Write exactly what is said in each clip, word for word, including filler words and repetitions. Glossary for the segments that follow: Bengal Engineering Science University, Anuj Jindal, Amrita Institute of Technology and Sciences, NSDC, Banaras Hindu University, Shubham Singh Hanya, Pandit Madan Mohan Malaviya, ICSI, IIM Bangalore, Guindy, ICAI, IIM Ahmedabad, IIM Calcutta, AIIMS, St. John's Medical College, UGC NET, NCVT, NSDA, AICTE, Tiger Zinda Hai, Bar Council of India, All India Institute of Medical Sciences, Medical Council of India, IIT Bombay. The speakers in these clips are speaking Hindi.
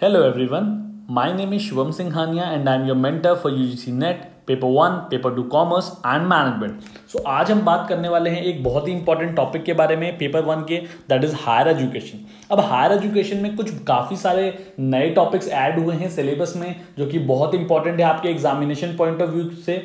Hello everyone, my name is Shubham Singh Hanya and I am your mentor for U G C N E T, Paper one, Paper two Commerce and Management. So आज हम बात करने वाले हैं एक बहुत ही इंपॉर्टेंट टॉपिक के बारे में, Paper one के, that is हायर एजुकेशन. अब हायर एजुकेशन में कुछ काफ़ी सारे नए टॉपिक्स ऐड हुए हैं सिलेबस में जो कि बहुत इंपॉर्टेंट है आपके एग्जामिनेशन पॉइंट ऑफ व्यू से.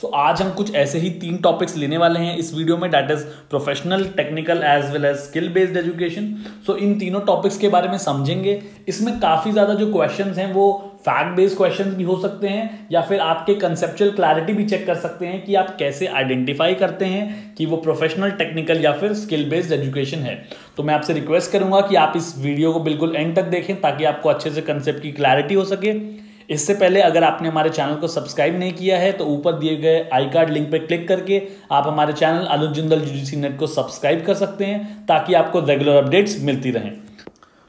सो so, आज हम कुछ ऐसे ही तीन टॉपिक्स लेने वाले हैं इस वीडियो में, that is professional, technical as well as skill based education. So इन तीनों टॉपिक्स के बारे में समझेंगे. इसमें काफ़ी ज़्यादा जो क्वेश्चन हैं वो फैक्ट बेस्ड क्वेश्चंस भी हो सकते हैं या फिर आपके कंसेप्चुअल क्लैरिटी भी चेक कर सकते हैं कि आप कैसे आइडेंटिफाई करते हैं कि वो प्रोफेशनल, टेक्निकल या फिर स्किल बेस्ड एजुकेशन है. तो मैं आपसे रिक्वेस्ट करूंगा कि आप इस वीडियो को बिल्कुल एंड तक देखें ताकि आपको अच्छे से कंसेप्ट की क्लैरिटी हो सके. इससे पहले अगर आपने हमारे चैनल को सब्सक्राइब नहीं किया है तो ऊपर दिए गए आई कार्ड लिंक पर क्लिक करके आप हमारे channel Anuj Jindal UGC NET को सब्सक्राइब कर सकते हैं ताकि आपको रेगुलर अपडेट्स मिलती रहें.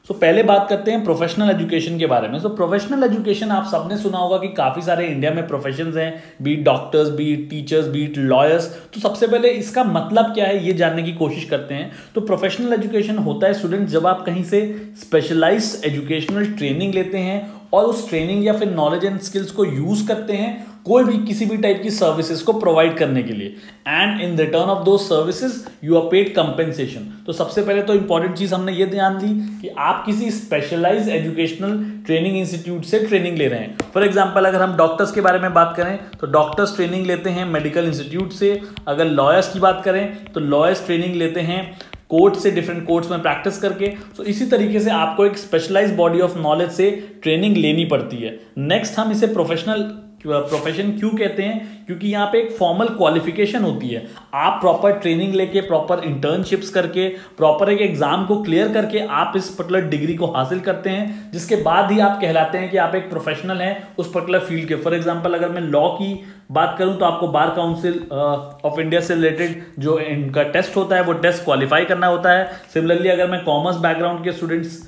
तो पहले बात करते हैं प्रोफेशनल एजुकेशन के बारे में. सो प्रोफेशनल एजुकेशन आप सबने सुना होगा कि काफ़ी सारे इंडिया में प्रोफेशंस हैं, be doctors, be teachers, be lawyers. तो सबसे पहले इसका मतलब क्या है ये जानने की कोशिश करते हैं. तो प्रोफेशनल एजुकेशन होता है स्टूडेंट जब आप कहीं से स्पेशलाइज्ड एजुकेशनल ट्रेनिंग लेते हैं और उस ट्रेनिंग या फिर नॉलेज एंड स्किल्स को यूज़ करते हैं कोई भी किसी भी टाइप की सर्विसेज को प्रोवाइड करने के लिए, एंड इन रिटर्न ऑफ दो services you are paid compensation. तो सबसे पहले तो इंपॉर्टेंट चीज़ हमने ये ध्यान दी कि आप किसी स्पेशलाइज्ड एजुकेशनल ट्रेनिंग इंस्टीट्यूट से ट्रेनिंग ले रहे हैं. फॉर एग्जांपल अगर हम डॉक्टर्स के बारे में बात करें तो डॉक्टर्स ट्रेनिंग लेते हैं मेडिकल इंस्टीट्यूट से. अगर लॉयर्स की बात करें तो लॉयर्स ट्रेनिंग लेते हैं कोर्ट से, डिफरेंट कोर्ट्स में प्रैक्टिस करके. तो so, इसी तरीके से आपको एक स्पेशलाइज्ड बॉडी ऑफ नॉलेज से ट्रेनिंग लेनी पड़ती है. नेक्स्ट हम इसे प्रोफेशनल प्रोफेशन क्यों कहते हैं, क्योंकि यहाँ पे एक फॉर्मल क्वालिफिकेशन होती है. आप प्रॉपर ट्रेनिंग लेके, प्रॉपर इंटर्नशिप्स करके, प्रॉपर एक एग्जाम को क्लियर करके आप इस पर्टिकुलर डिग्री को हासिल करते हैं, जिसके बाद ही आप कहलाते हैं कि आप एक प्रोफेशनल हैं उस पर्टिकुलर फील्ड के. फॉर एग्जाम्पल अगर मैं लॉ की बात करूं तो आपको बार काउंसिल ऑफ इंडिया से रिलेटेड जो इनका टेस्ट होता है वो टेस्ट क्वालिफाई करना होता है. सिमिलरली अगर मैं कॉमर्स बैकग्राउंड के स्टूडेंट्स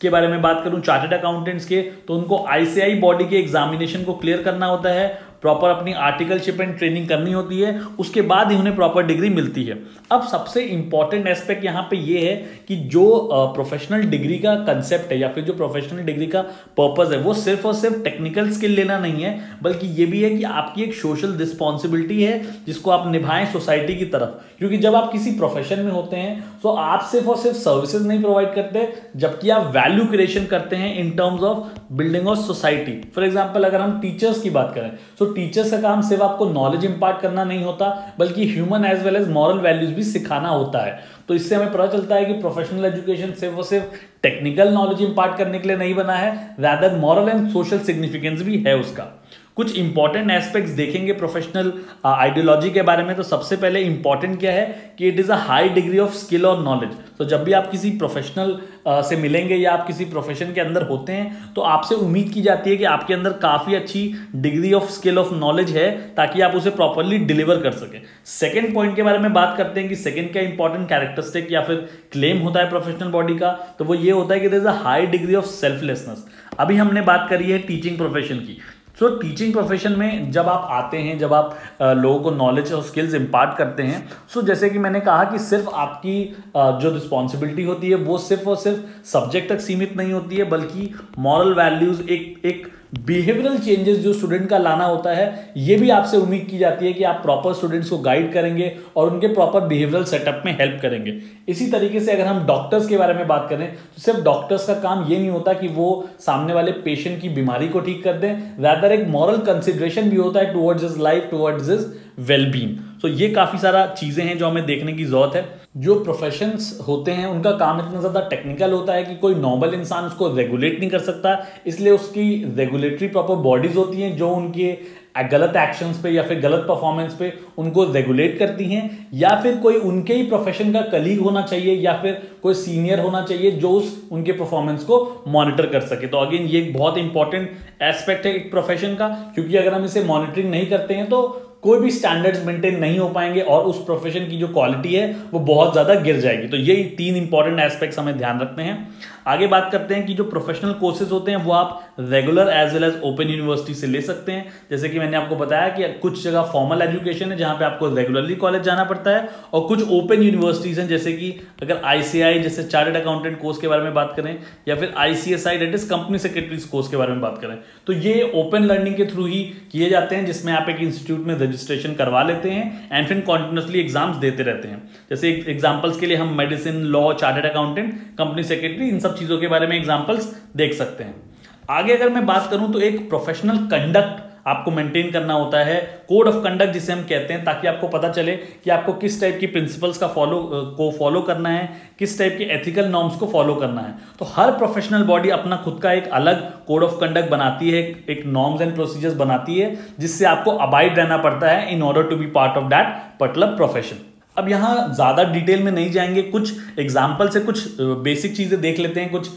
के बारे में बात करूं, चार्टर्ड अकाउंटेंट्स के, तो उनको आई सी आई बॉडी के एग्जामिनेशन को क्लियर करना होता है, प्रॉपर अपनी आर्टिकलशिप एंड ट्रेनिंग करनी होती है, उसके बाद ही उन्हें प्रॉपर डिग्री मिलती है. अब सबसे इंपॉर्टेंट एस्पेक्ट यहाँ पे ये है कि जो प्रोफेशनल डिग्री का कंसेप्ट है या फिर जो प्रोफेशनल डिग्री का पर्पस है वो सिर्फ और सिर्फ टेक्निकल स्किल लेना नहीं है, बल्कि ये भी है कि आपकी एक सोशल रिस्पॉन्सिबिलिटी है जिसको आप निभाएं सोसाइटी की तरफ. क्योंकि जब आप किसी प्रोफेशन में होते हैं तो आप सिर्फ और सिर्फ सर्विसेज नहीं प्रोवाइड करते, जबकि आप वैल्यू क्रिएशन करते हैं in terms of building of society. For example अगर हम टीचर्स की बात करें तो टीचर्स का काम सिर्फ आपको नॉलेज इंपार्ट करना नहीं होता, बल्कि human as well as moral values भी सिखाना होता है. तो इससे हमें पता चलता है कि प्रोफेशनल एजुकेशन सिर्फ और सिर्फ टेक्निकल नॉलेज इंपार्ट करने के लिए नहीं बना है, rather moral and social significance भी है उसका. कुछ इंपॉर्टेंट एस्पेक्ट्स देखेंगे प्रोफेशनल आइडियोलॉजी के बारे में. तो सबसे पहले इंपॉर्टेंट क्या है कि it is a high degree of skill और नॉलेज. तो जब भी आप किसी प्रोफेशनल uh, से मिलेंगे या आप किसी प्रोफेशन के अंदर होते हैं तो आपसे उम्मीद की जाती है कि आपके अंदर काफ़ी अच्छी degree of skill of knowledge है ताकि आप उसे प्रॉपरली डिलीवर कर सकें. सेकेंड पॉइंट के बारे में बात करते हैं कि सेकेंड क्या इंपॉर्टेंट कैरेक्टरिस्टिक या फिर क्लेम होता है प्रोफेशनल बॉडी का, तो वो ये होता है कि there is a high degree of selflessness. अभी हमने बात करी है टीचिंग प्रोफेशन की. सो टीचिंग प्रोफेशन में जब आप आते हैं, जब आप आ, लोगों को नॉलेज और स्किल्स इम्पार्ट करते हैं, सो so, जैसे कि मैंने कहा कि सिर्फ आपकी आ, जो रिस्पॉन्सिबिलिटी होती है वो सिर्फ और सिर्फ सब्जेक्ट तक सीमित नहीं होती है, बल्कि मॉरल वैल्यूज़, एक एक बिहेवियरल चेंजेस जो स्टूडेंट का लाना होता है, ये भी आपसे उम्मीद की जाती है कि आप प्रॉपर स्टूडेंट्स को गाइड करेंगे और उनके प्रॉपर बिहेवियरल सेटअप में हेल्प करेंगे. इसी तरीके से अगर हम डॉक्टर्स के बारे में बात करें तो सिर्फ डॉक्टर्स का काम ये नहीं होता कि वो सामने वाले पेशेंट की बीमारी को ठीक कर दें, रादर एक मॉरल कंसिडरेशन भी होता है towards his life, towards his wellbeing. So ये काफ़ी सारा चीज़ें हैं जो हमें देखने की ज़रूरत है. जो प्रोफेशंस होते हैं उनका काम इतना ज़्यादा टेक्निकल होता है कि कोई नॉर्मल इंसान उसको रेगुलेट नहीं कर सकता, इसलिए उसकी रेगुलेटरी प्रॉपर बॉडीज़ होती हैं जो उनके गलत एक्शंस पे या फिर गलत परफॉर्मेंस पे उनको रेगुलेट करती हैं, या फिर कोई उनके ही प्रोफेशन का कलीग होना चाहिए या फिर कोई सीनियर होना चाहिए जो उस उनके परफॉर्मेंस को मॉनिटर कर सके. तो अगेन ये एक बहुत इंपॉर्टेंट एस्पेक्ट है एक प्रोफेशन का, क्योंकि अगर हम इसे मॉनिटरिंग नहीं करते हैं तो कोई भी स्टैंडर्ड्स मेंटेन नहीं हो पाएंगे और उस प्रोफेशन की जो क्वालिटी है वो बहुत ज़्यादा गिर जाएगी. तो ये तीन इंपॉर्टेंट एस्पेक्ट्स हमें ध्यान रखते हैं. आगे बात करते हैं कि जो प्रोफेशनल कोर्सेज होते हैं वो आप regular as well as open university से ले सकते हैं। जैसे कि मैंने आपको बताया कि कुछ जगह फॉर्मल एजुकेशन है जहां पे आपको रेगुलरली कॉलेज जाना पड़ता है, और कुछ ओपन यूनिवर्सिटीज हैं जैसे कि अगर आईसीएआई जैसे चार्टर्ड अकाउंटेंट कोर्स के बारे में बात करें या फिर ICSI that is company secretaries course के बारे में बात करें, तो ये ओपन लर्निंग के थ्रू ही किए जाते हैं जिसमें आप एक इंस्टीट्यूट में रजिस्ट्रेशन करवा लेते हैं एंड फिर कॉन्टिन्यूसली एग्जाम्स देते रहते हैं। जैसे एग्जाम्पल्स के लिए हम medicine, law, chartered accountant, company secretary, इन सब चीजों के बारे में एग्जाम्पल्स देख सकते हैं। आगे अगर मैं बात करूं तो एक प्रोफेशनल कंडक्ट आपको मेंटेन करना होता है, कोड ऑफ कंडक्ट जिसे हम कहते हैं, ताकि आपको पता चले कि आपको किस टाइप की प्रिंसिपल्स का फॉलो को फॉलो करना है, किस टाइप के एथिकल नॉर्म्स को फॉलो करना है। तो हर प्रोफेशनल बॉडी अपना खुद का एक अलग कोड ऑफ कंडक्ट बनाती है, एक नॉर्म्स एंड प्रोसीजर्स बनाती है जिससे आपको अबाइड रहना पड़ता है in order to be part of that particular profession. अब यहाँ ज़्यादा डिटेल में नहीं जाएंगे, कुछ एग्जाम्पल से कुछ बेसिक चीज़ें देख लेते हैं, कुछ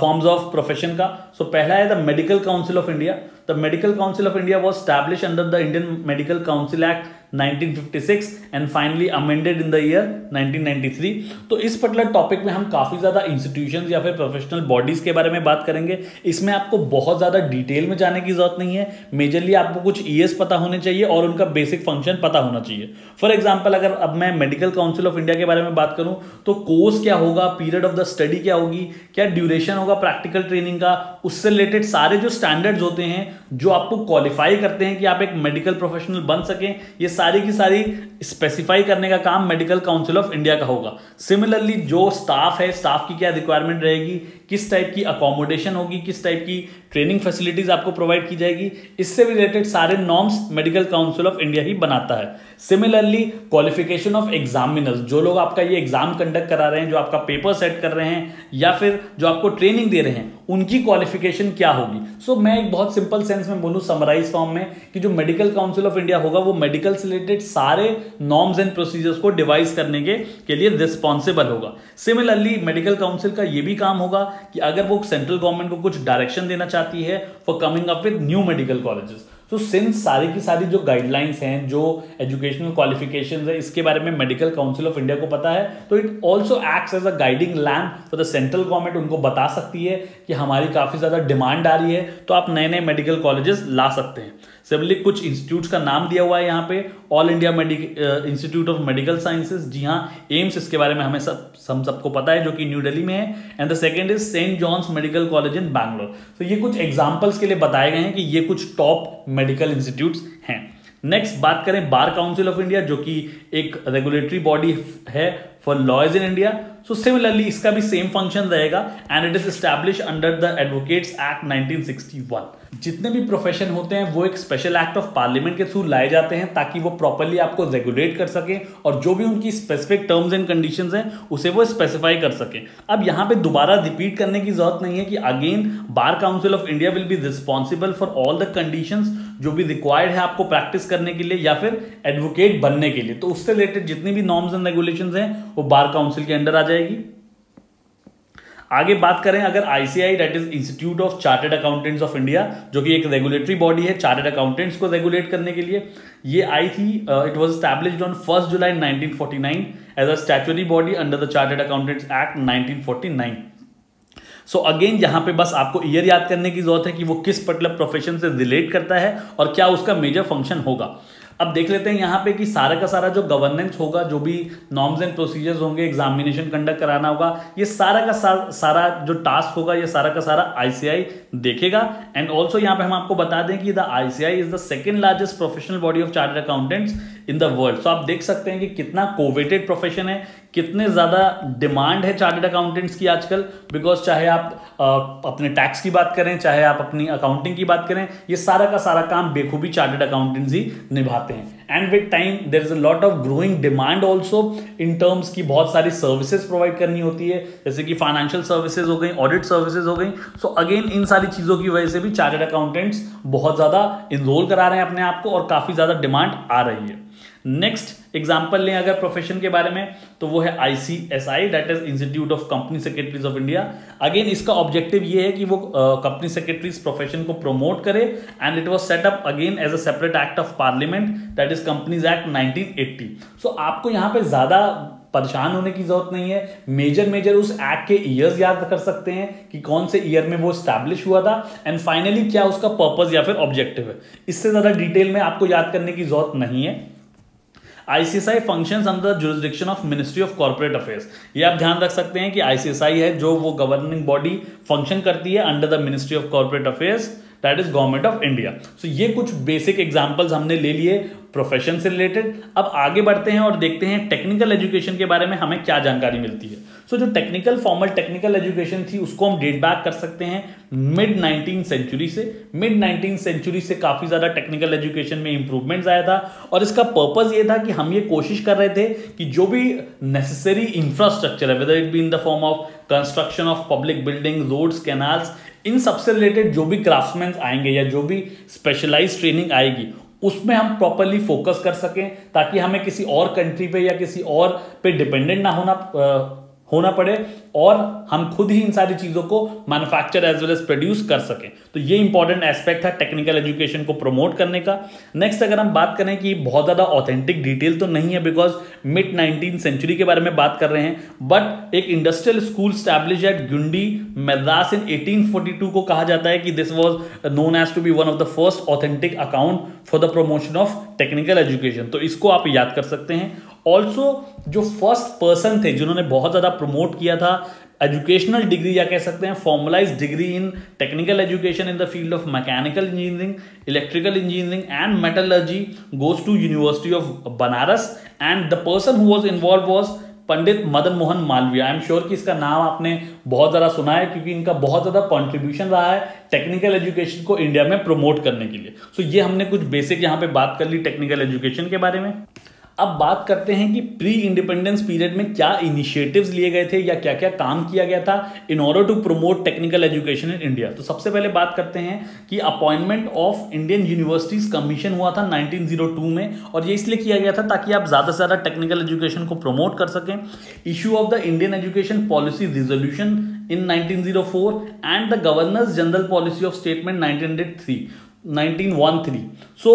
फॉर्म्स ऑफ प्रोफेशन का। सो so, पहला है the medical council of India. The medical council of India was established under the Indian medical council act nineteen fifty six and finally amended in the year nineteen ninety three. तो इस पर्टिकुलर टॉपिक में हम काफ़ी ज़्यादा इंस्टीट्यूशंस या फिर प्रोफेशनल बॉडीज़ के बारे में बात करेंगे। इसमें आपको बहुत ज़्यादा डिटेल में जाने की ज़रूरत नहीं है, मेजरली आपको कुछ ईएस पता होने चाहिए और उनका बेसिक फंक्शन पता होना चाहिए। फॉर एग्जाम्पल अगर अब मैं मेडिकल काउंसिल ऑफ इंडिया के बारे में बात करूँ तो कोर्स क्या होगा, पीरियड ऑफ द स्टडी क्या होगी, क्या ड्यूरेशन होगा प्रैक्टिकल ट्रेनिंग का, उससे रिलेटेड सारे जो स्टैंडर्ड्स होते हैं जो आपको क्वालिफाई करते हैं कि आप एक मेडिकल प्रोफेशनल बन सकें, ये सारी की सारी स्पेसिफाई करने का काम मेडिकल काउंसिल ऑफ इंडिया का होगा। सिमिलरली जो स्टाफ है, स्टाफ की क्या रिक्वायरमेंट रहेगी, किस टाइप की अकोमोडेशन होगी, किस टाइप की ट्रेनिंग फैसिलिटीज आपको प्रोवाइड की जाएगी, इससे रिलेटेड सारे norms medical council of India ही बनाता है। सिमिलरली क्वालिफिकेशन ऑफ एग्जामिनर्स, जो लोग आपका ये एग्जाम कंडक्ट करा रहे हैं, जो आपका पेपर सेट कर रहे हैं या फिर जो आपको ट्रेनिंग दे रहे हैं, उनकी क्वालिफिकेशन क्या होगी। सो so, मैं एक बहुत सिंपल सेंस में बोलूँ समराइज फॉर्म में कि जो मेडिकल काउंसिल ऑफ इंडिया होगा वो मेडिकल से रिलेटेड सारे नॉर्म्स एंड प्रोसीजर्स को डिवाइस करने के, के लिए रिस्पॉन्सिबल होगा। सिमिलरली मेडिकल काउंसिल का ये भी काम होगा कि अगर वो सेंट्रल गवर्नमेंट को कुछ डायरेक्शन देना चाहती है for coming up with new medical colleges, तो सिंस सारी की सारी जो गाइडलाइंस हैं, जो एजुकेशनल क्वालिफिकेशंस है, इसके बारे में मेडिकल काउंसिल ऑफ इंडिया को पता है, तो it also acts as a guiding lamp for the central government. उनको बता सकती है कि हमारी काफ़ी ज़्यादा डिमांड आ रही है तो आप नए नए मेडिकल कॉलेजेस ला सकते हैं। सिमिलरली कुछ इंस्टीट्यूट्स का नाम दिया हुआ है यहाँ पे, all India institute of medical sciences, जी हाँ एम्स, इसके बारे में हमें सब हम सबको पता है जो कि न्यू दिल्ली में है, and the second is saint John's medical college in Bangalore. तो ये कुछ एग्जाम्पल्स के लिए बताए गए हैं कि ये कुछ टॉप मेडिकल इंस्टीट्यूट्स हैं। नेक्स्ट बात करें बार काउंसिल ऑफ इंडिया, जो कि एक रेगुलेटरी बॉडी है for lawyers in India. So similarly इसका भी सेम फंक्शन रहेगा and it is established under the advocates act nineteen sixty one. जितने भी प्रोफेशन होते हैं वो एक स्पेशल एक्ट ऑफ पार्लियामेंट के थ्रू लाए जाते हैं ताकि वो प्रॉपरली आपको रेगुलेट कर सकें और जो भी उनकी स्पेसिफिक टर्म्स एंड कंडीशंस हैं उसे वो स्पेसिफाई कर सकें। अब यहाँ पे दोबारा रिपीट करने की जरूरत नहीं है कि again bar council of India will be responsible for all the conditions जो भी रिक्वायर्ड है आपको प्रैक्टिस करने के लिए या फिर एडवोकेट बनने के लिए। तो उससे रिलेटेड जितनी भी नॉर्म्स एंड रेगुलेशंस हैं वो बार काउंसिल के अंडर आ जाएगी। आगे बात करें अगर ICAI that is institute of chartered accountants of India, जो कि एक रेगुलेटरी बॉडी है चार्टर्ड अकाउंटेंट्स को रेगुलेट करने के लिए, ये आई थी। It was established on first July nineteen forty nine as a statutory body under the chartered accountants act nineteen forty nine. So again यहाँ पे बस आपको ईयर याद करने की जरूरत है कि वो किस पर्टिकुलर प्रोफेशन से रिलेट करता है और क्या उसका मेजर फंक्शन होगा। अब देख लेते हैं यहाँ पे कि सारा का सारा जो गवर्नेंस होगा, जो भी नॉर्म्स एंड प्रोसीजर्स होंगे, एग्जामिनेशन कंडक्ट कराना होगा, ये सारा का सारा सारा जो टास्क होगा ये सारा का सारा आईसीआई देखेगा। एंड ऑल्सो यहाँ पे हम आपको बता दें कि the ICAI is the second largest professional body of chartered accountants in the world. So आप देख सकते हैं कि कितना कोवेटेड प्रोफेशन है, कितने ज़्यादा डिमांड है चार्टर्ड अकाउंटेंट्स की आजकल, बिकॉज चाहे आप आ, अपने टैक्स की बात करें, चाहे आप अपनी अकाउंटिंग की बात करें, ये सारा का सारा काम बेखूबी चार्टर्ड अकाउंटेंट्स ही निभाते हैं। And with time there is a lot of growing demand also in terms की बहुत सारी सर्विसेज प्रोवाइड करनी होती है, जैसे कि फाइनेंशियल सर्विसेज हो गई, ऑडिट सर्विसेज हो गई। सो अगेन इन सारी चीज़ों की वजह से भी चार्टर्ड अकाउंटेंट्स बहुत ज़्यादा इनरोल करा रहे हैं अपने आप को और काफ़ी ज़्यादा डिमांड आ रही है। नेक्स्ट एग्जाम्पल लें अगर प्रोफेशन के बारे में तो वो है ICSI that is institute of company secretaries of India. Again इसका ऑब्जेक्टिव ये है कि वो कंपनी सेक्रेटरीज प्रोफेशन को प्रमोट करे and it was set up again as a separate act of parliament that is companies act nineteen eighty. So आपको यहाँ पे ज्यादा परेशान होने की जरूरत नहीं है। मेजर मेजर उस एक्ट के ईयर्स याद कर सकते हैं कि कौन से ईयर में वो स्टैब्लिश हुआ था एंड फाइनली क्या उसका पर्पस या फिर ऑब्जेक्टिव है। इससे ज्यादा डिटेल में आपको याद करने की जरूरत नहीं है। ICSI functions under the jurisdiction of ministry of corporate affairs, ये आप ध्यान रख सकते हैं कि आईसीएसआई है जो वो गवर्निंग बॉडी फंक्शन करती है under the ministry of corporate affairs that is government of India. So ये कुछ बेसिक एग्जांपल्स हमने ले लिए प्रोफेशन से रिलेटेड। अब आगे बढ़ते हैं और देखते हैं टेक्निकल एजुकेशन के बारे में हमें क्या जानकारी मिलती है। सो so, जो टेक्निकल फॉर्मल टेक्निकल एजुकेशन थी उसको हम डेट बैक कर सकते हैं मिड नाइनटीन सेंचुरी से। मिड नाइनटीन सेंचुरी से काफी ज्यादा टेक्निकल एजुकेशन में इंप्रूवमेंट्स आया था और इसका पर्पस ये था कि हम ये कोशिश कर रहे थे कि जो भी नेसेसरी इंफ्रास्ट्रक्चर है, whether it be in the form of construction of public building, roads, canals, इन सबसे रिलेटेड जो भी क्राफ्ट्समैन आएंगे या जो भी स्पेशलाइज्ड ट्रेनिंग आएगी उसमें हम प्रॉपरली फोकस कर सकें ताकि हमें किसी और कंट्री पे या किसी और पे डिपेंडेंट ना होना होना पड़े और हम खुद ही इन सारी चीज़ों को manufacture as well as produce कर सकें। तो ये इंपॉर्टेंट एस्पेक्ट था टेक्निकल एजुकेशन को प्रमोट करने का। नेक्स्ट अगर हम बात करें कि बहुत ज़्यादा ऑथेंटिक डिटेल तो नहीं है बिकॉज मिड नाइनटीन सेंचुरी के बारे में बात कर रहे हैं, बट एक industrial school establish at Guindy Madras in eighteen forty two को कहा जाता है कि this was known as to be one of the first authentic account for the promotion of technical education. तो इसको आप याद कर सकते हैं। ऑल्सो जो फर्स्ट पर्सन थे जिन्होंने बहुत ज़्यादा प्रमोट किया था एजुकेशनल डिग्री या कह सकते हैं formalize degree in technical education in the field of mechanical engineering, electrical engineering and metallurgy goes to university of Banaras and the person who was involve was Pandit Madan Mohan Malaviya. I am sure कि इसका नाम आपने बहुत ज़्यादा सुना है क्योंकि इनका बहुत ज़्यादा कॉन्ट्रीब्यूशन रहा है टेक्निकल एजुकेशन को इंडिया में प्रमोट करने के लिए। सो so, ये हमने कुछ बेसिक यहाँ पे बात कर ली टेक्निकल एजुकेशन के बारे में। अब बात करते हैं कि प्री इंडिपेंडेंस पीरियड में क्या इनिशिएटिव्स लिए गए थे या क्या क्या काम किया गया था in order to promote technical education in India. तो सबसे पहले बात करते हैं कि appointment of Indian universities commission हुआ था नाइनटीन ओ टू में और ये इसलिए किया गया था ताकि आप ज़्यादा से ज़्यादा टेक्निकल एजुकेशन को प्रमोट कर सकें। Issue of the Indian education policy resolution in nineteen o four and the governors general policy of statement nineteen o three. So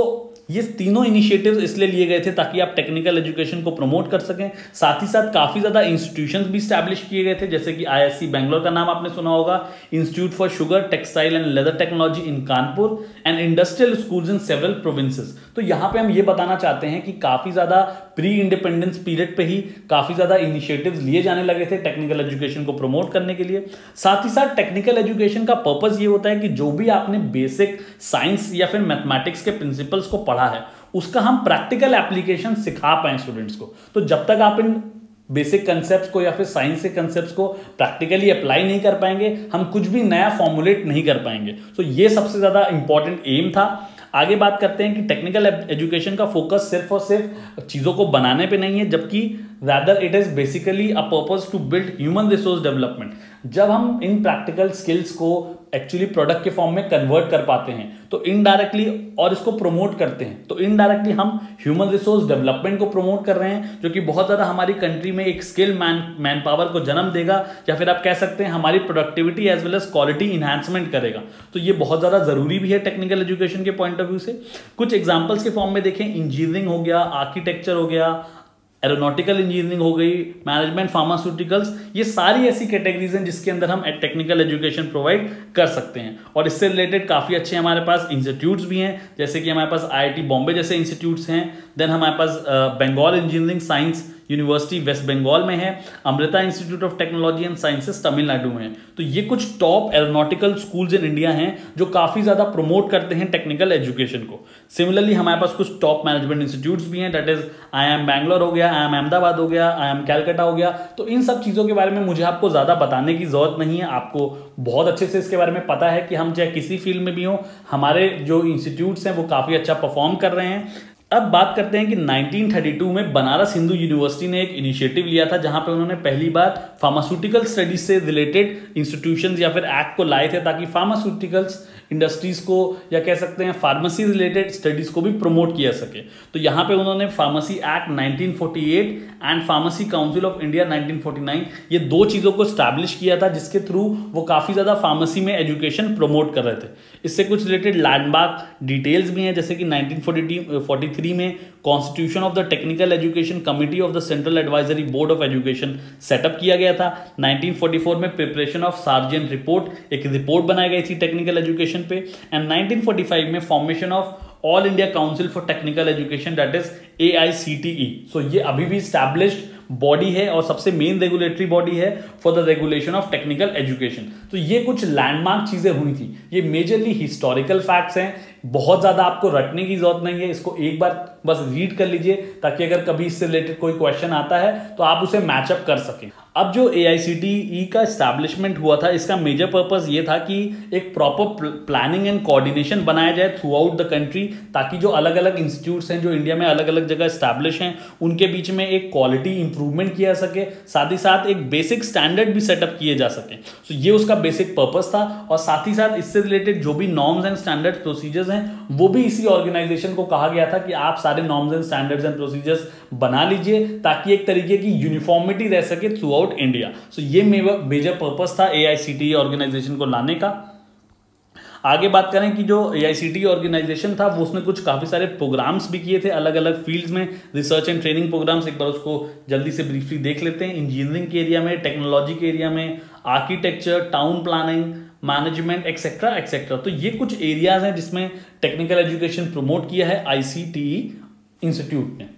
ये तीनों इनिशिएटिव्स इसलिए लिए गए थे ताकि आप टेक्निकल एजुकेशन को प्रमोट कर सकें। साथ ही साथ काफ़ी ज़्यादा इंस्टीट्यूशंस भी स्टैब्लिश किए गए थे जैसे कि आईआईसी बैंगलोर का नाम आपने सुना होगा, institute for sugar, textile and leather technology in Kanpur and industrial schools in several provinces. तो यहाँ पे हम ये बताना चाहते हैं कि काफ़ी ज़्यादा प्री इंडिपेंडेंस पीरियड पे ही काफ़ी ज़्यादा इनिशिएटिव्स लिए जाने लगे थे टेक्निकल एजुकेशन को प्रमोट करने के लिए। साथ ही साथ टेक्निकल एजुकेशन का पर्पज़ ये होता है कि जो भी आपने बेसिक साइंस या फिर मैथमेटिक्स के प्रिंसिपल्स को पढ़ा है उसका हम प्रैक्टिकल एप्लीकेशन सिखा पाए स्टूडेंट्स को। तो जब तक आप इन बेसिक कंसेप्ट्स को या फिर साइंस के कंसेप्ट्स को प्रैक्टिकली अप्लाई नहीं कर पाएंगे हम कुछ भी नया फॉर्मुलेट नहीं कर पाएंगे। सो ये सबसे ज़्यादा इंपॉर्टेंट एम था। आगे बात करते हैं कि टेक्निकल एजुकेशन का फोकस सिर्फ और सिर्फ चीज़ों को बनाने पे नहीं है जबकि rather it is basically a purpose to build human resource development. जब हम इन प्रैक्टिकल स्किल्स को एक्चुअली प्रोडक्ट के फॉर्म में कन्वर्ट कर पाते हैं तो इनडायरेक्टली और इसको प्रमोट करते हैं तो इनडायरेक्टली हम ह्यूमन रिसोर्स डेवलपमेंट को प्रमोट कर रहे हैं जो कि बहुत ज़्यादा हमारी कंट्री में एक स्किल मैन मैन पावर को जन्म देगा या फिर आप कह सकते हैं हमारी productivity as well as quality enhancement करेगा। तो ये बहुत ज़्यादा ज़रूरी भी है टेक्निकल एजुकेशन के पॉइंट ऑफ व्यू से। कुछ एग्जाम्पल्स के फॉर्म में देखें, इंजीनियरिंग हो गया, आर्किटेक्चर हो गया, एरोनॉटिकल इंजीनियरिंग हो गई, मैनेजमेंट, फार्मास्यूटिकल्स, ये सारी ऐसी कैटेगरीज हैं जिसके अंदर हम टेक्निकल एजुकेशन प्रोवाइड कर सकते हैं। और इससे रिलेटेड काफ़ी अच्छे हमारे पास इंस्टीट्यूट्स भी हैं जैसे कि हमारे पास आईआईटी बॉम्बे जैसे इंस्टीट्यूट्स हैं, देन हमारे पास Bengal engineering science university waste Bengal में है, Amrita institute of technology and sciences Tamil Nadu में है। तो ये कुछ top aeronautical schools in India हैं जो काफ़ी ज़्यादा प्रमोट करते हैं टेक्निकल एजुकेशन को। सिमिलरली हमारे पास कुछ टॉप मैनेजमेंट इंस्टीट्यूट्स भी हैं दैट इज आईआईएम बैंगलोर हो गया, आईआईएम अहमदाबाद हो गया, आईआईएम कैलकाटा हो गया। तो इन सब चीज़ों के बारे में मुझे आपको ज़्यादा बताने की ज़रूरत नहीं है, आपको बहुत अच्छे से इसके बारे में पता है कि हम चाहे किसी फील्ड में भी हों हमारे जो इंस्टीट्यूट्स हैं वो काफ़ी अच्छा परफॉर्म कर रहे हैं। अब बात करते हैं कि नाइनटीन थर्टी टू में बनारस हिंदू यूनिवर्सिटी ने एक इनिशिएटिव लिया था जहां पे उन्होंने पहली बार फार्मास्यूटिकल स्टडीज से रिलेटेड इंस्टीट्यूशंस या फिर एक्ट को लाए थे ताकि फार्मास्यूटिकल्स इंडस्ट्रीज को या कह सकते हैं फार्मेसी रिलेटेड स्टडीज को भी प्रमोट किया सके। तो यहाँ पे उन्होंने pharmacy act nineteen forty eight and pharmacy council of India nineteen forty nine ये दो चीज़ों को स्टैब्लिश किया था जिसके थ्रू वो काफ़ी ज़्यादा फार्मेसी में एजुकेशन प्रमोट कर रहे थे। इससे कुछ रिलेटेड लैंडमार्क डिटेल्स भी हैं जैसे कि नाइनटीन फोर्टी थ्री थ्री में constitution of the technical education committee of the central advisory board of education setup किया गया था। नाइनटीन फोर्टी फोर में प्रिपरेशन ऑफ सार्जेंट रिपोर्ट, एक रिपोर्ट बनाई गई थी टेक्निकल एजुकेशन पे। एंड नाइनटीन फोर्टी फाइव में formation of all India council for technical education, that is A I C T E. So ये अभी भी स्टैब्लिश्ड बॉडी है और सबसे मेन रेगुलेटरी बॉडी है for the regulation of technical education. तो ये कुछ लैंडमार्क चीजें हुई थी, ये मेजरली हिस्टोरिकल फैक्ट्स हैं, बहुत ज्यादा आपको रटने की जरूरत नहीं है, इसको एक बार बस रीड कर लीजिए ताकि अगर कभी इससे रिलेटेड कोई क्वेश्चन आता है तो आप उसे मैचअप कर सकें। अब जो ए आई सी टी ई का एस्टैब्लिशमेंट हुआ था, इसका मेजर पर्पस ये था कि एक प्रॉपर प्लानिंग एंड कोऑर्डिनेशन बनाया जाए थ्रू आउट द कंट्री, ताकि जो अलग अलग इंस्टीट्यूट्स हैं जो इंडिया में अलग अलग जगह एस्टैब्लिश हैं उनके बीच में एक क्वालिटी इंप्रूवमेंट किया सके, साथ ही साथ एक बेसिक स्टैंडर्ड भी सेटअप किए जा सके। सो ये उसका बेसिक पर्पस था और साथ ही साथ इससे रिलेटेड जो भी नॉर्म्स एंड स्टैंडर्ड प्रोसीजर्स हैं वो भी इसी ऑर्गेनाइजेशन को कहा गया था कि आप सारे norms and standards and procedures बना लीजिए ताकि एक तरीके की यूनिफॉर्मिटी रह सके थ्रू आउट इंडिया। सो ये मेजर पर्पस था ए I C T E organisation को लाने का। आगे बात करें कि जो ए I C T E organisation था वो उसने कुछ काफ़ी सारे प्रोग्राम्स भी किए थे अलग अलग फील्ड्स में, रिसर्च एंड ट्रेनिंग प्रोग्राम्स। एक बार उसको जल्दी से ब्रीफली देख लेते हैं। इंजीनियरिंग के एरिया में, टेक्नोलॉजी के एरिया में, architecture, town planning, management, etcetera etcetera. तो ये कुछ एरियाज हैं जिसमें टेक्निकल एजुकेशन प्रमोट किया है I C T E institute ने।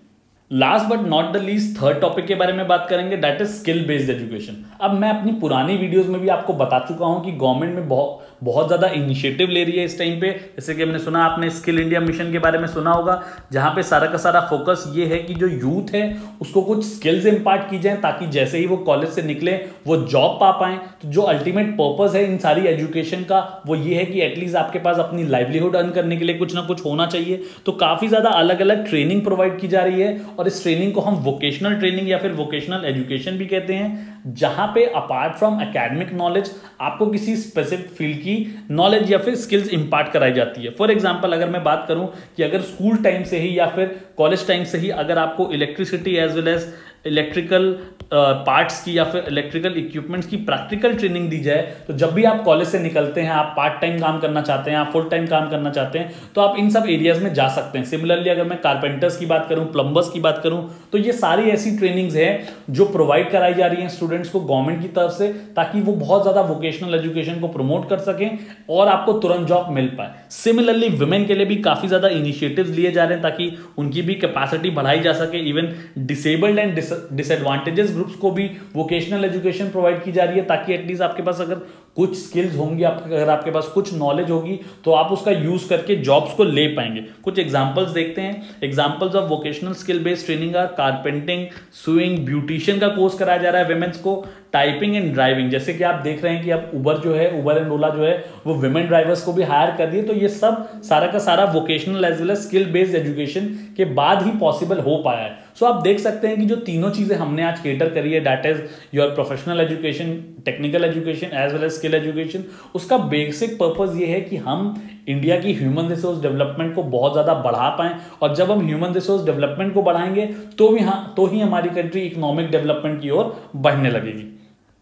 Last but not the least third topic के बारे में बात करेंगे, that is skill based education. अब मैं अपनी पुरानी वीडियोस में भी आपको बता चुका हूं कि गवर्नमेंट में बहुत बहुत ज़्यादा इनिशिएटिव ले रही है इस टाइम पे। जैसे कि हमने सुना, आपने स्किल इंडिया मिशन के बारे में सुना होगा, जहाँ पे सारा का सारा फोकस ये है कि जो यूथ है उसको कुछ स्किल्स इम्पार्ट की जाए ताकि जैसे ही वो कॉलेज से निकले वो जॉब पा पाएँ। तो जो अल्टीमेट पर्पस है इन सारी एजुकेशन का वो ये है कि एटलीस्ट आपके पास अपनी लाइवलीहुड अर्न करने के लिए कुछ ना कुछ होना चाहिए। तो काफ़ी ज़्यादा अलग अलग ट्रेनिंग प्रोवाइड की जा रही है और इस ट्रेनिंग को हम वोकेशनल ट्रेनिंग या फिर वोकेशनल एजुकेशन भी कहते हैं, जहां पे अपार्ट फ्रॉम एकेडमिक नॉलेज आपको किसी स्पेसिफिक फील्ड की नॉलेज या फिर स्किल्स इंपार्ट कराई जाती है। फॉर एग्जांपल, अगर मैं बात करूं कि अगर स्कूल टाइम से ही या फिर कॉलेज टाइम से ही अगर आपको electricity as well as electrical parts की या फिर इलेक्ट्रिकल इक्विपमेंट्स की प्रैक्टिकल ट्रेनिंग दी जाए, तो जब भी आप कॉलेज से निकलते हैं, आप पार्ट टाइम काम करना चाहते हैं, आप फुल टाइम काम करना चाहते हैं, तो आप इन सब एरियाज में जा सकते हैं। सिमिलरली, अगर मैं कारपेंटर्स की बात करूं, प्लम्बर्स की बात करूं, तो ये सारी ऐसी ट्रेनिंग्स हैं जो प्रोवाइड कराई जा रही हैं स्टूडेंट्स को गवर्नमेंट की तरफ से, ताकि वो बहुत ज़्यादा वोकेशनल एजुकेशन को प्रमोट कर सकें और आपको तुरंत जॉब मिल पाए। सिमिलरली, वुमेन के लिए भी काफ़ी ज़्यादा इनिशिएटिव्स लिए जा रहे हैं ताकि उनकी भी कैपेसिटी बढ़ाई जा सके। Even disabled and disadvantages groups को भी वोकेशनल एजुकेशन प्रोवाइड की जा रही है ताकि एटलीस्ट आपके पास अगर कुछ स्किल्स होंगी, आपके अगर आपके पास कुछ नॉलेज होगी, तो आप उसका यूज करके जॉब्स को ले पाएंगे। कुछ एग्जांपल्स देखते हैं। Examples of vocational skill based training are carpenting, sewing, beautician का कोर्स कराया जा रहा है वेमेंस को, टाइपिंग एंड ड्राइविंग। जैसे कि आप देख रहे हैं कि अब उबर जो है, उबर एंड ओला जो है, वो विमेन ड्राइवर्स को भी हायर कर दिए। तो ये सब सारा का सारा vocational as well as skill based education के बाद ही पॉसिबल हो पाया है। सो so, आप देख सकते हैं कि जो तीनों चीज़ें हमने आज कैटर करी है, that is your professional education, technical education as well as skill education, उसका बेसिक पर्पस ये है कि हम इंडिया की ह्यूमन रिसोर्स डेवलपमेंट को बहुत ज़्यादा बढ़ा पाएँ। और जब हम ह्यूमन रिसोर्स डेवलपमेंट को बढ़ाएंगे तो भी हाँ तो ही हमारी कंट्री इकोनॉमिक डेवलपमेंट की ओर बढ़ने लगेगी।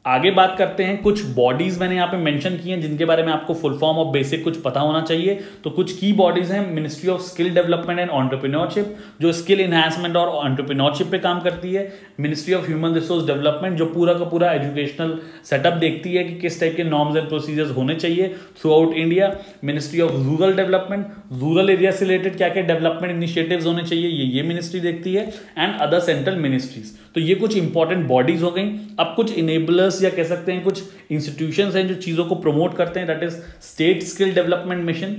आगे बात करते हैं, कुछ बॉडीज़ मैंने यहाँ पे मेंशन की हैं जिनके बारे में आपको फुल फॉर्म और बेसिक कुछ पता होना चाहिए। तो कुछ की बॉडीज़ हैं, ministry of skill development and entrepreneurship जो स्किल इन्हांसमेंट और एंटरप्रेन्योरशिप पे काम करती है। Ministry of human resource development जो पूरा का पूरा एजुकेशनल सेटअप देखती है कि किस टाइप के नॉर्म्स एंड प्रोसीजर्स होने चाहिए throughout India. Ministry of rural development, rural area से रिलेटेड क्या क्या डेवलपमेंट इनिशिएटिव्स होने चाहिए ये ये मिनिस्ट्री देखती है। And other central ministries. तो ये कुछ इंपॉर्टेंट बॉडीज हो गई। अब कुछ इनेबलर्स या कह सकते हैं कुछ इंस्टीट्यूशंस हैं जो चीजों को प्रमोट करते हैं, that is state skill development mission,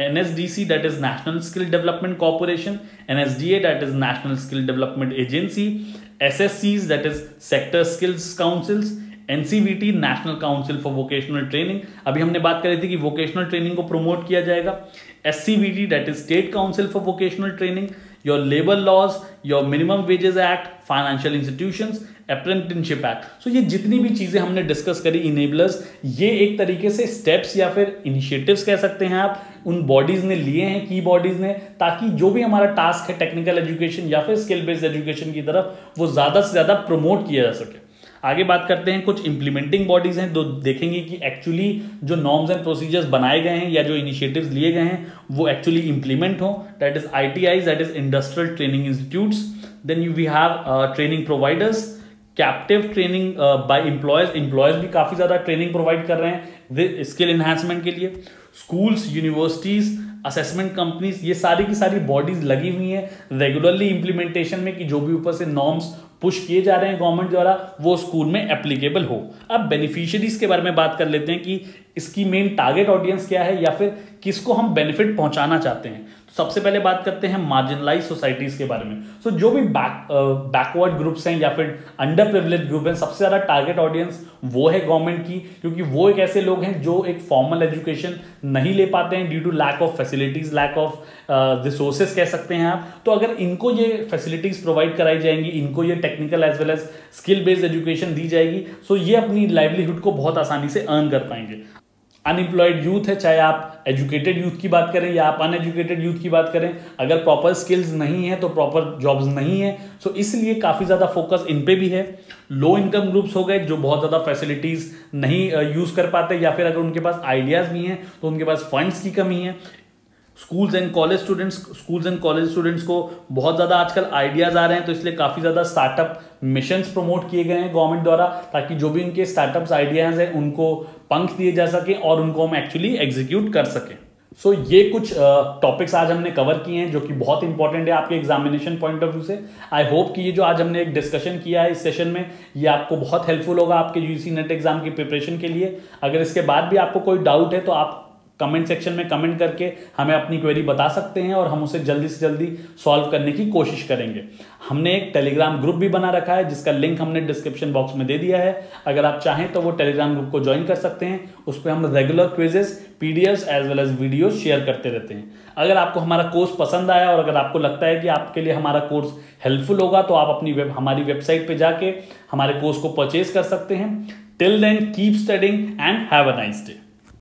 N S D C that is national skill development corporation, N S D A that is national skill development agency, S S Cs that is sector skills councils, N C V T national council for vocational training. अभी हमने बात करी थी कि वोकेशनल ट्रेनिंग को प्रमोट किया जाएगा। S C V T that is state council for vocational training, your labour laws, your minimum wages act, financial institutions, apprenticeship act. So ये जितनी भी चीज़ें हमने डिस्कस करी इनेबलर्स, ये एक तरीके से स्टेप्स या फिर इनिशिएटिव्स कह सकते हैं आप, उन बॉडीज़ ने लिए हैं, की बॉडीज़ ने, ताकि जो भी हमारा टास्क है टेक्निकल एजुकेशन या फिर स्किल बेस्ड एजुकेशन की तरफ वो ज़्यादा से ज़्यादा प्रमोट किया जा सके। आगे बात करते हैं, कुछ इंप्लीमेंटिंग बॉडीज हैं जो देखेंगे कि एक्चुअली जो नॉर्म्स एंड प्रोसीजर्स बनाए गए हैं या जो इनिशिएटिव्स लिए गए हैं वो एक्चुअली इंप्लीमेंट हो, that is ITI, that is industrial training institutes. Then you we have training providers, captive training by employers, employers भी काफी ज्यादा ट्रेनिंग प्रोवाइड कर रहे हैं स्किल एनहांसमेंट के लिए. स्कूल्स, यूनिवर्सिटीज, असेसमेंट कंपनीज, ये सारी की सारी बॉडीज लगी हुई हैं रेगुलरली इंप्लीमेंटेशन में कि जो भी ऊपर से नॉर्म्स पुश किए जा रहे हैं गवर्नमेंट द्वारा वो स्कूल में एप्लीकेबल हो. अब बेनिफिशियरीज के बारे में बात कर लेते हैं कि इसकी मेन टारगेट ऑडियंस क्या है या फिर किसको हम बेनिफिट पहुंचाना चाहते हैं. तो सबसे पहले बात करते हैं मार्जिनलाइज सोसाइटीज के बारे में. सो so, जो भी बैक बैकवर्ड ग्रुप्स हैं या फिर अंडर प्रिविलेज ग्रुप हैं, सबसे ज़्यादा टारगेट ऑडियंस वो है गवर्नमेंट की, क्योंकि वो एक ऐसे लोग हैं जो एक फॉर्मल एजुकेशन नहीं ले पाते हैं due to lack of facilities, lack of resources कह सकते हैं आप. तो अगर इनको ये फैसिलिटीज प्रोवाइड कराई जाएंगी, इनको ये technical as well as skill based education दी जाएगी, सो ये अपनी लाइवलीहुड को बहुत आसानी से अर्न कर पाएंगे. अनएम्प्लॉयड यूथ है, चाहे आप एजुकेटेड यूथ की बात करें या आप अनएजुकेटेड यूथ की बात करें, अगर प्रॉपर स्किल्स नहीं है तो प्रॉपर जॉब्स नहीं है, सो so इसलिए काफ़ी ज़्यादा फोकस इन पे भी है. लो इनकम ग्रुप्स हो गए जो बहुत ज़्यादा फैसिलिटीज़ नहीं यूज़ कर पाते, या फिर अगर उनके पास आइडियाज़ भी हैं तो उनके पास फंड्स की कमी है. Schools and college students, schools and college students को बहुत ज़्यादा आजकल आइडियाज़ आ रहे हैं, तो इसलिए काफ़ी ज़्यादा स्टार्टअप मिशंस प्रमोट किए गए हैं गवर्नमेंट द्वारा, ताकि जो भी उनके स्टार्टअप्स आइडियाज़ हैं उनको पंख दिए जा सके और उनको हम एक्चुअली एग्जीक्यूट कर सकें. सो so, ये कुछ टॉपिक्स uh, आज हमने कवर किए हैं जो कि बहुत इंपॉर्टेंट है आपके एग्जामिनेशन पॉइंट ऑफ व्यू से. आई होप कि ये जो आज हमने एक डिस्कशन किया है इस सेशन में ये आपको बहुत हेल्पफुल होगा आपके यूजीसी नेट एग्जाम की प्रिपरेशन के लिए. अगर इसके बाद भी आपको कोई डाउट है तो आप कमेंट सेक्शन में कमेंट करके हमें अपनी क्वेरी बता सकते हैं और हम उसे जल्दी से जल्दी सॉल्व करने की कोशिश करेंगे. हमने एक टेलीग्राम ग्रुप भी बना रखा है जिसका लिंक हमने डिस्क्रिप्शन बॉक्स में दे दिया है, अगर आप चाहें तो वो टेलीग्राम ग्रुप को ज्वाइन कर सकते हैं. उस पर हम regular quizzes, PDFs as well as video share करते रहते हैं. अगर आपको हमारा कोर्स पसंद आया और अगर आपको लगता है कि आपके लिए हमारा कोर्स हेल्पफुल होगा तो आप अपनी वेब हमारी वेबसाइट पर जाके हमारे कोर्स को परचेज कर सकते हैं. Till then keep studying and have a nice day.